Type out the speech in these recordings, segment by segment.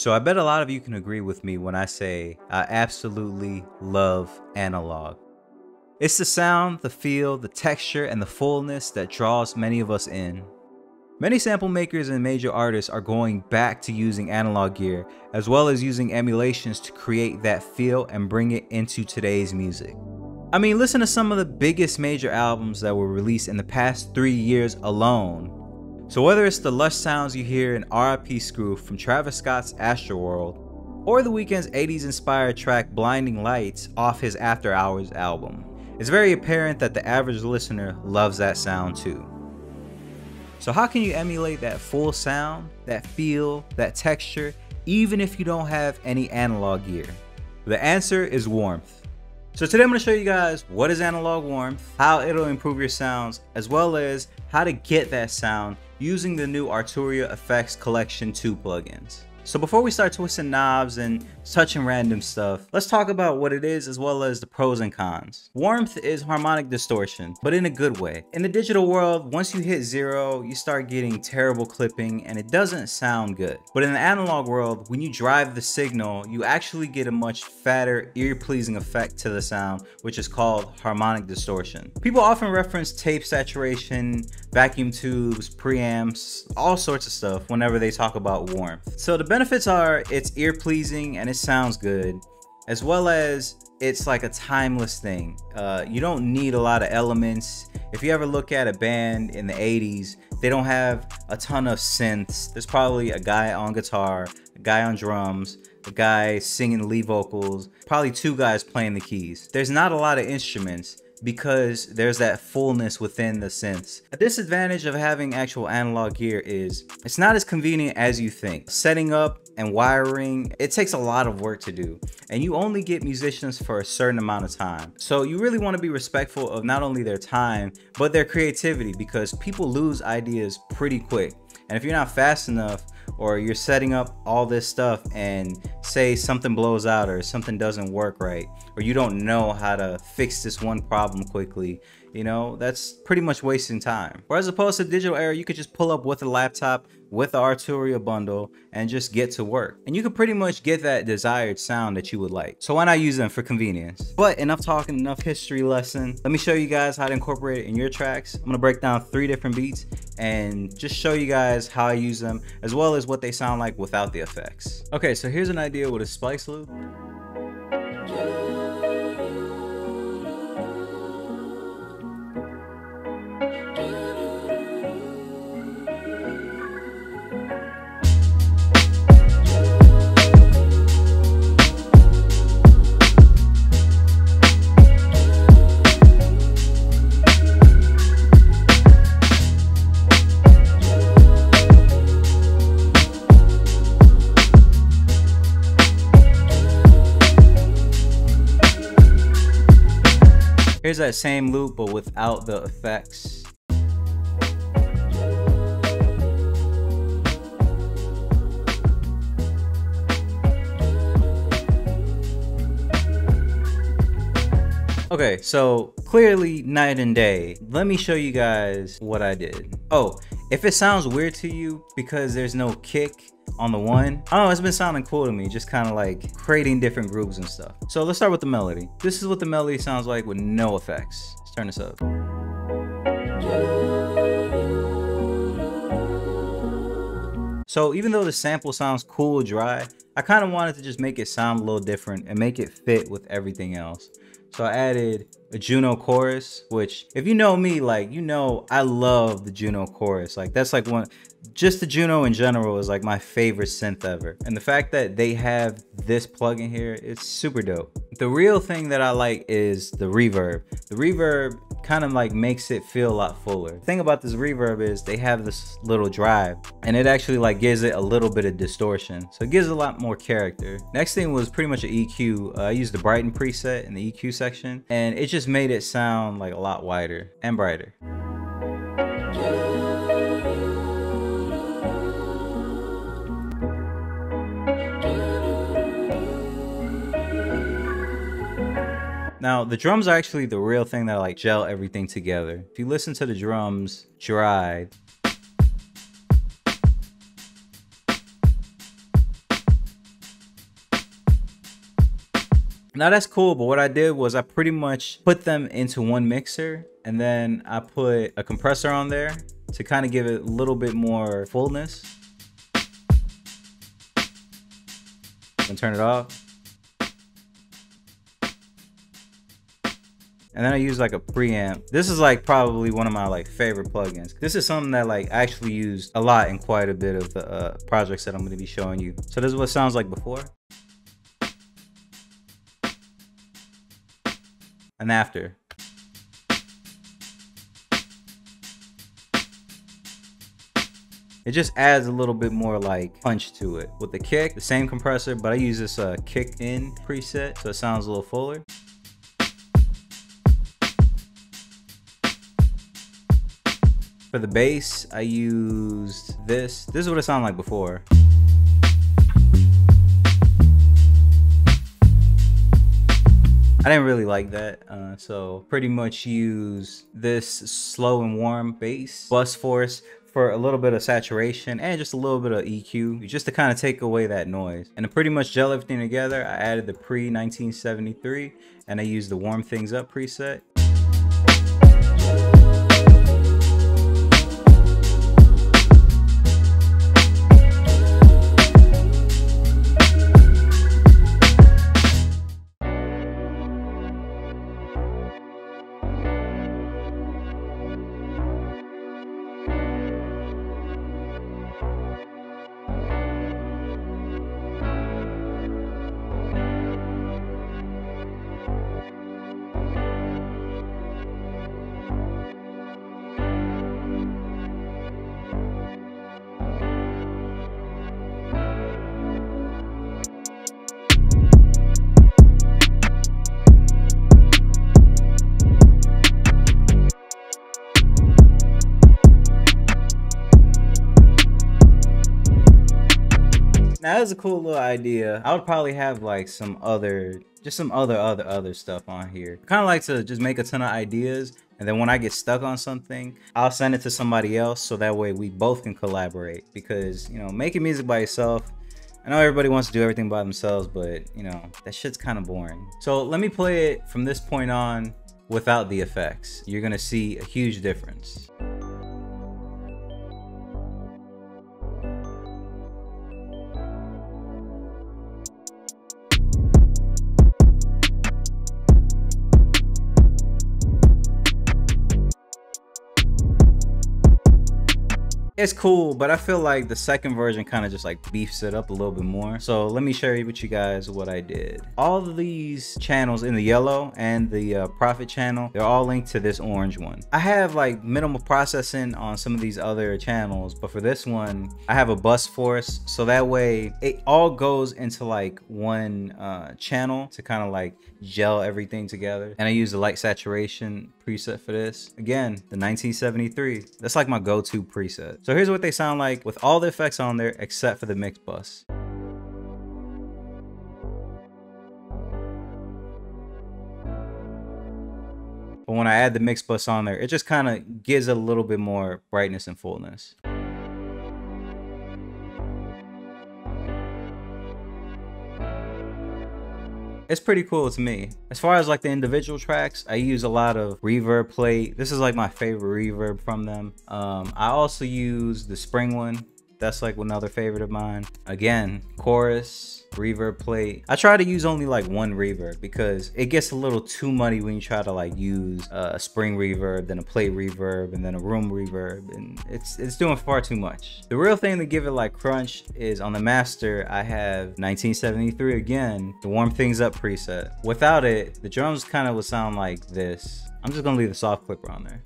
So I bet a lot of you can agree with me when I say I absolutely love analog. It's the sound, the feel, the texture, and the fullness that draws many of us in. Many sample makers and major artists are going back to using analog gear, as well as using emulations to create that feel and bring it into today's music. I mean, listen to some of the biggest major albums that were released in the past 3 years alone. So whether it's the lush sounds you hear in R.I.P. Screw from Travis Scott's Astroworld, or The Weeknd's 80s inspired track Blinding Lights off his After Hours album, it's very apparent that the average listener loves that sound too. So how can you emulate that full sound, that feel, that texture, even if you don't have any analog gear? The answer is warmth. So today I'm going to show you guys what is analog warmth, how it'll improve your sounds, as well as how to get that sound using the new Arturia FX Collection 2 plugins. So before we start twisting knobs and touching random stuff, let's talk about what it is as well as the pros and cons. Warmth is harmonic distortion, but in a good way. In the digital world, once you hit zero, you start getting terrible clipping and it doesn't sound good. But in the analog world, when you drive the signal, you actually get a much fatter, ear-pleasing effect to the sound, which is called harmonic distortion. People often reference tape saturation, vacuum tubes, preamps, all sorts of stuff whenever they talk about warmth. So the benefits are it's ear pleasing and it sounds good, as well as it's like a timeless thing. You don't need a lot of elements. If you ever look at a band in the 80s, they don't have a ton of synths. There's probably a guy on guitar, a guy on drums, a guy singing lead vocals, probably two guys playing the keys. There's not a lot of instruments because there's that fullness within the synths. A disadvantage of having actual analog gear is it's not as convenient as you think. Setting up and wiring, it takes a lot of work to do, and you only get musicians for a certain amount of time. So you really want to be respectful of not only their time, but their creativity, because people lose ideas pretty quick. And if you're not fast enough, or you're setting up all this stuff and say something blows out or something doesn't work right, or you don't know how to fix this one problem quickly, you know, that's pretty much wasting time. Or as opposed to digital era, you could just pull up with a laptop with the Arturia bundle and just get to work. And you could pretty much get that desired sound that you would like. So why not use them for convenience? But enough talking, enough history lesson. Let me show you guys how to incorporate it in your tracks. I'm gonna break down 3 different beats and just show you guys how I use them, as well as what they sound like without the effects. Okay, so here's an idea with a splice loop. Here's that same loop, but without the effects. Okay, so clearly night and day. Let me show you guys what I did. Oh, if it sounds weird to you because there's no kick on the one, I don't know, it's been sounding cool to me, just kind of like creating different grooves and stuff. So let's start with the melody. This is what the melody sounds like with no effects. Let's turn this up. So even though the sample sounds cool dry, I kind of wanted to just make it sound a little different and make it fit with everything else. So I added a Juno chorus, which if you know me, like, you know, I love the Juno chorus. Like that's like one, just the Juno in general is like my favorite synth ever. And the fact that they have this plugin here, it's super dope. The real thing that I like is the reverb. The reverb kind of like makes it feel a lot fuller. The thing about this reverb is they have this little drive and it actually like gives it a little bit of distortion. So it gives it a lot more character. Next thing was pretty much an EQ. I used the Brighton preset in the EQ section and it just made it sound like a lot wider and brighter. Now, the drums are actually the real thing that like gel everything together. If you listen to the drums dry, Now that's cool, but what I did was I pretty much put them into one mixer, and then I put a compressor on there to kind of give it a little bit more fullness. And turn it off. And then I use like a preamp. This is like probably one of my like favorite plugins. This is something that like I actually used a lot in quite a bit of the projects that I'm going to be showing you. So this is what it sounds like before. And after. It just adds a little bit more like punch to it. With the kick, the same compressor, but I use this kick in preset, so it sounds a little fuller. For the bass, I used this. This is what it sounded like before. I didn't really like that, so pretty much use this slow and warm bass, bus force, for a little bit of saturation and just a little bit of EQ, just to kind of take away that noise. And to pretty much gel everything together, I added the pre-1973 and I used the Warm Things Up preset. Now that's a cool little idea. I would probably have like some other, just some other stuff on here. I kind of like to just make a ton of ideas, and then when I get stuck on something, I'll send it to somebody else so that way we both can collaborate. Because, you know, making music by yourself, I know everybody wants to do everything by themselves, but you know, that shit's kind of boring. So let me play it from this point on without the effects. You're gonna see a huge difference. It's cool, but I feel like the second version kind of just like beefs it up a little bit more. So let me share with you guys what I did. All of these channels in the yellow and the profit channel, they're all linked to this orange one. I have like minimal processing on some of these other channels, but for this one, I have a bus force. So that way it all goes into like one channel to kind of like gel everything together. And I use the light saturation preset for this. Again, the 1973. That's like my go-to preset. So here's what they sound like with all the effects on there except for the mix bus. But when I add the mix bus on there, it just kind of gives a little bit more brightness and fullness. It's pretty cool to me. As far as like the individual tracks, I use a lot of reverb plate. This is like my favorite reverb from them. I also use the spring one. That's like another favorite of mine. Again, chorus, reverb plate. I try to use only like one reverb because it gets a little too muddy when you try to like use a spring reverb, then a plate reverb, and then a room reverb, and it's doing far too much. The real thing to give it like crunch is on the master, I have 1973 again, the Warm Things Up preset. Without it, the drums kind of would sound like this. I'm just gonna leave the soft clipper on there.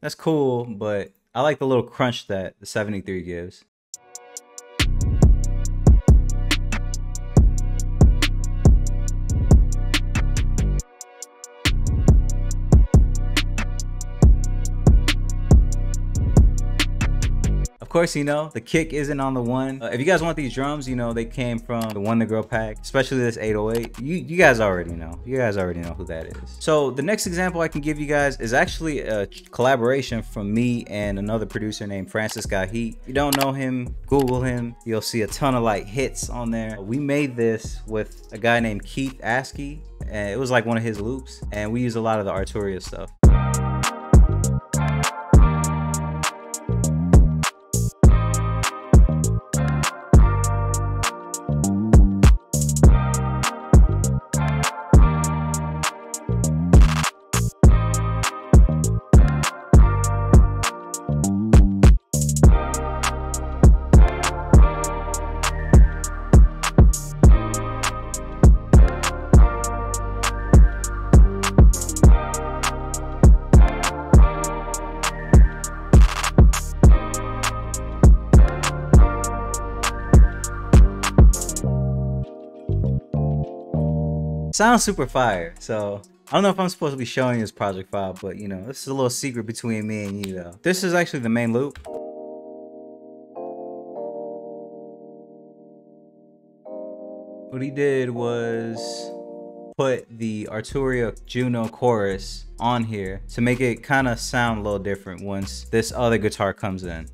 That's cool, but I like the little crunch that the 73 gives. Of course, you know, the kick isn't on the one. If you guys want these drums, you know, they came from the Wonder Girl pack, especially this 808. You guys already know. You guys already know who that is. So the next example I can give you guys is actually a collaboration from me and another producer named Francis Gaheat. If you don't know him, Google him. You'll see a ton of like hits on there. We made this with a guy named Keith Askey, and it was like one of his loops, and we use a lot of the Arturia stuff. Sounds super fire. So I don't know if I'm supposed to be showing this project file, but you know, this is a little secret between me and you though. This is actually the main loop. What he did was put the Arturia Juno chorus on here to make it kind of sound a little different once this other guitar comes in.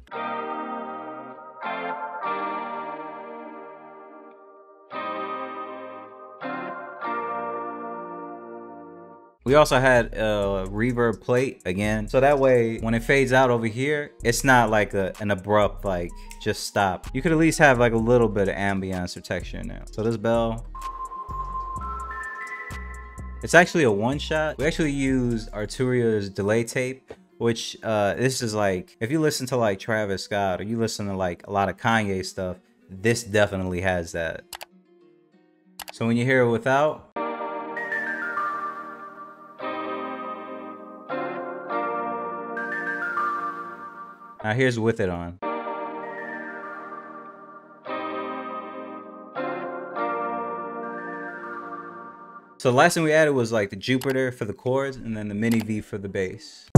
We also had a reverb plate again, so that way when it fades out over here, it's not like an abrupt like just stop. You could at least have like a little bit of ambiance or texture in there. So this bell, it's actually a one shot. We actually used Arturia's delay tape, which this is like, if you listen to like Travis Scott or you listen to like a lot of Kanye stuff, this definitely has that. So when you hear it without, now here's with it on. So the last thing we added was like the Jupiter for the chords and then the Mini V for the bass.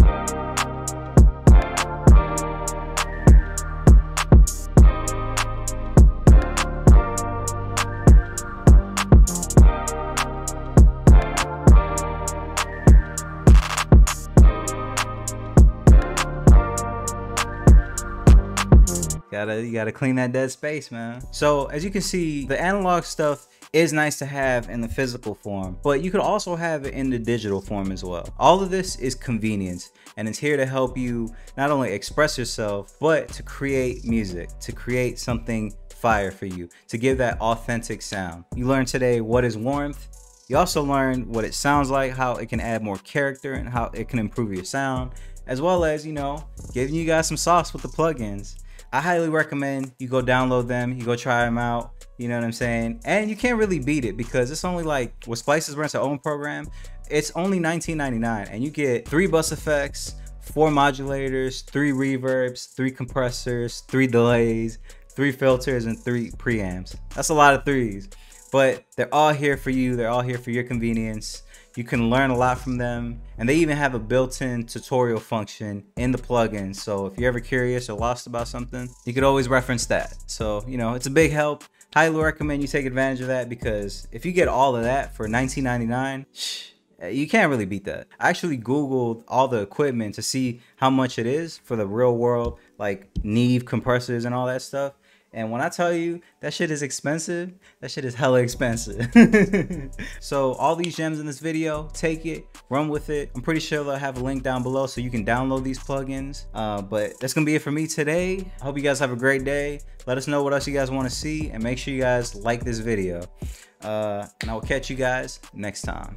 You gotta clean that dead space, man. So as you can see, the analog stuff is nice to have in the physical form, but you could also have it in the digital form as well. All of this is convenience, and it's here to help you not only express yourself, but to create music, to create something fire for you, to give that authentic sound. You learned today what is warmth. You also learned what it sounds like, how it can add more character and how it can improve your sound, as well as, you know, giving you guys some sauce with the plugins. I highly recommend you go download them, you go try them out, you know what I'm saying? And you can't really beat it because it's only like, with Splices runs their own program, it's only $19.99 and you get 3 bus effects, 4 modulators, 3 reverbs, 3 compressors, 3 delays, 3 filters, and 3 preamps. That's a lot of 3s, but they're all here for you, they're all here for your convenience. You can learn a lot from them, and they even have a built-in tutorial function in the plugin. So if you're ever curious or lost about something, you could always reference that. So, you know, it's a big help. Highly recommend you take advantage of that because if you get all of that for $19.99, you can't really beat that. I actually Googled all the equipment to see how much it is for the real world, like Neve compressors and all that stuff. And when I tell you that shit is expensive, that shit is hella expensive. So all these gems in this video, take it, run with it. I'm pretty sure they'll have a link down below so you can download these plugins. But that's gonna be it for me today. I hope you guys have a great day. Let us know what else you guys wanna see and make sure you guys like this video. And I will catch you guys next time.